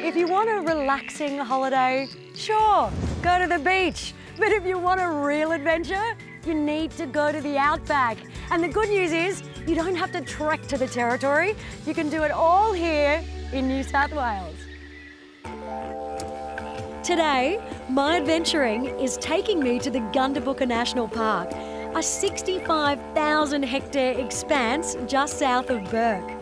If you want a relaxing holiday, sure, go to the beach. But if you want a real adventure, you need to go to the outback. And the good news is, you don't have to trek to the territory. You can do it all here in New South Wales. Today, my adventuring is taking me to the Gundabooka National Park, a 65,000-hectare expanse just south of Bourke.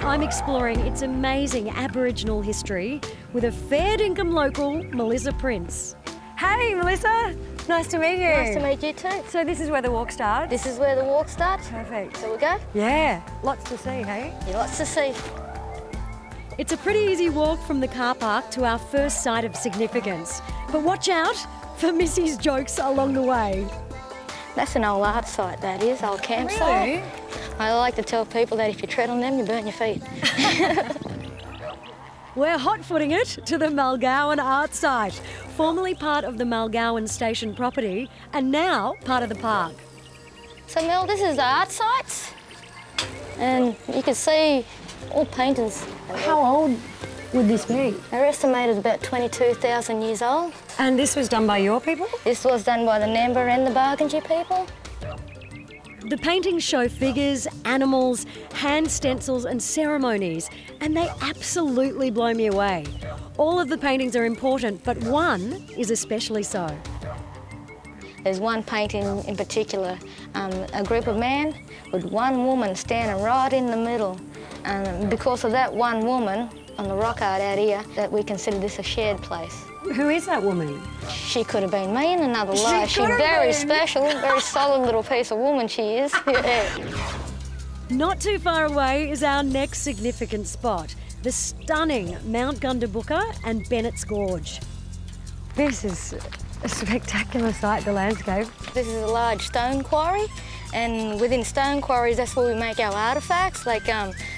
I'm exploring its amazing Aboriginal history with a fair dinkum local, Melissa Prince. Hey, Melissa. Nice to meet you. Nice to meet you too. So this is where the walk starts? This is where the walk starts. Perfect. So we go? Yeah. Lots to see, hey? Yeah, lots to see. It's a pretty easy walk from the car park to our first site of significance. But watch out for Missy's jokes along the way. That's an old art site, that is, old campsite. Really? I like to tell people that if you tread on them, you burn your feet. We're hot-footing it to the Mulgowan Art Site, formerly part of the Mulgowan Station property and now part of the park. So, Mel, this is the art site, and you can see all paintings. How old would this be? They're estimated about 22,000 years old. And this was done by your people? This was done by the Ngemba and the Barganji people. The paintings show figures, animals, hand stencils and ceremonies, and they absolutely blow me away. All of the paintings are important, but one is especially so. There's one painting in particular, a group of men with one woman standing right in the middle. And because of that one woman on the rock art out here, that we consider this a shared place. Who is that woman? She could have been me in another life. She's very special, very solid little piece of woman she is. Yeah. Not too far away is our next significant spot, the stunning Mount Gundabooka and Bennett's Gorge. This is a spectacular sight, the landscape. This is a large stone quarry, and within stone quarries, that's where we make our artefacts, like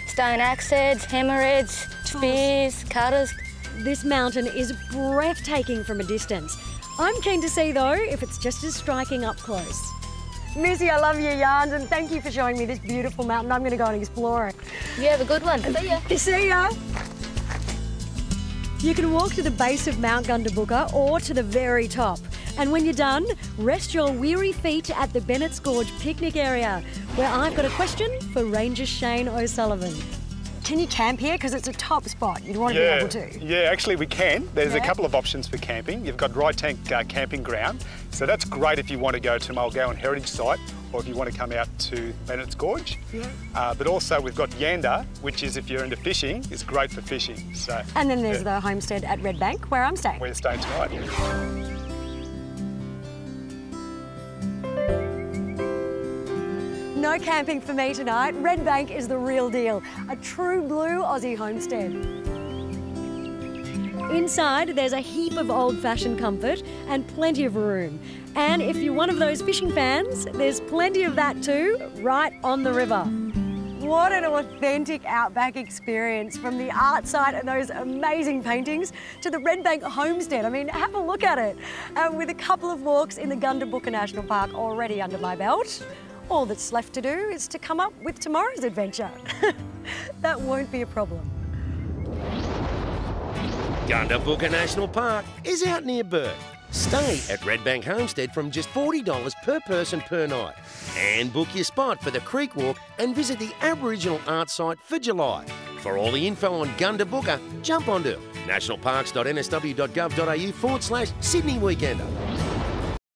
stone axe heads, hammerheads, spears, cutters. This mountain is breathtaking from a distance. I'm keen to see, though, if it's just as striking up close. Missy, I love your yarns, and thank you for showing me this beautiful mountain. I'm going to go and explore it. You have a good one. See ya. See ya. You can walk to the base of Mount Gundabooka or to the very top. And when you're done, rest your weary feet at the Bennett's Gorge picnic area, where I've got a question for Ranger Shane O'Sullivan. Can you camp here? Because it's a top spot. You'd want to be able to. Yeah, actually we can. There's a couple of options for camping. You've got Dry Tank camping ground. So that's great if you want to go to Mulgowan Heritage Site or if you want to come out to Bennett's Gorge. Yeah. But also we've got Yander, which is, if you're into fishing, is great for fishing. So. And then there's the homestead at Red Bank, where I'm staying. Where you're staying tonight. No camping for me tonight. Red Bank is the real deal, a true blue Aussie homestead. Inside, there's a heap of old-fashioned comfort and plenty of room. And if you're one of those fishing fans, there's plenty of that too, right on the river. What an authentic outback experience, from the art site and those amazing paintings to the Red Bank homestead. I mean, have a look at it. With a couple of walks in the Gundabooka National Park already under my belt, all that's left to do is to come up with tomorrow's adventure. That won't be a problem. Gundabooka National Park is out near Bourke. Stay at Red Bank Homestead from just $40 per person per night. And book your spot for the creek walk and visit the Aboriginal Art Site for July. For all the info on Gundabooka, jump onto nationalparks.nsw.gov.au/Sydney Weekender.